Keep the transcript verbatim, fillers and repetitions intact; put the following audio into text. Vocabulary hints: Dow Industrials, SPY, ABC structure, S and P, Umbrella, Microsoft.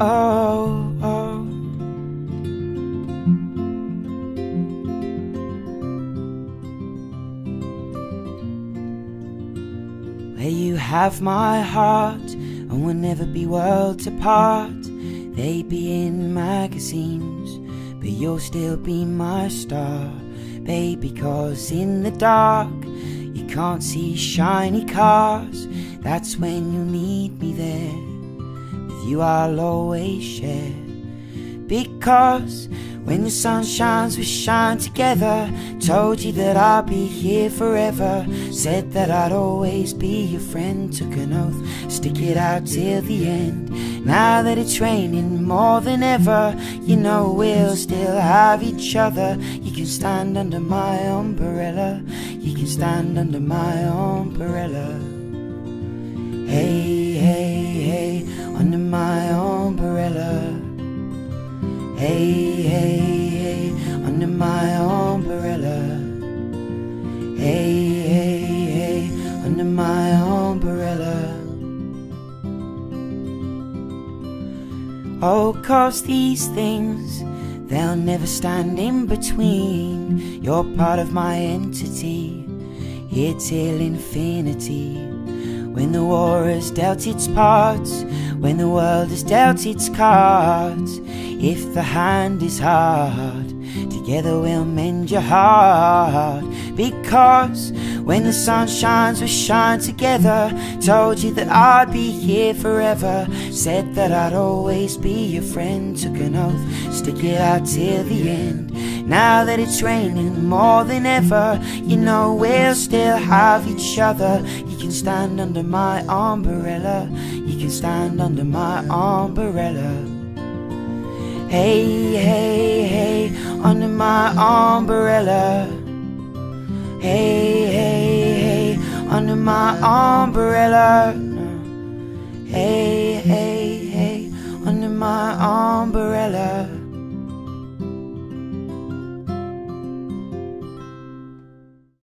oh, oh. Where you have my heart and we'll never be worlds apart. They be in magazines, but you'll still be my star, baby, 'cause in the dark you can't see shiny cars. That's when you need me there, with you I'll always share. Because when the sun shines, we shine together. Told you that I'll be here forever. Said that I'd always be your friend. Took an oath, stick it out till the end. Now that it's raining more than ever, you know we'll still have each other. You can stand under my umbrella. You can stand under my umbrella. Hey, hey, hey, under my umbrella. Hey, hey, hey, under my umbrella. Hey, hey, hey, under my umbrella. Oh, 'cause these things, they'll never stand in between. You're part of my entity, here till infinity. When the war has dealt its parts, when the world has dealt its cards, if the hand is hard, together we'll mend your heart. Because when the sun shines, we shine together. Told you that I'd be here forever. Said that I'd always be your friend. Took an oath, stick it out till the end. Now that it's raining more than ever, you know we'll still have each other. You can stand under my umbrella. You can stand under my umbrella. Hey, hey, hey, under my umbrella. Hey, hey, hey, under my umbrella.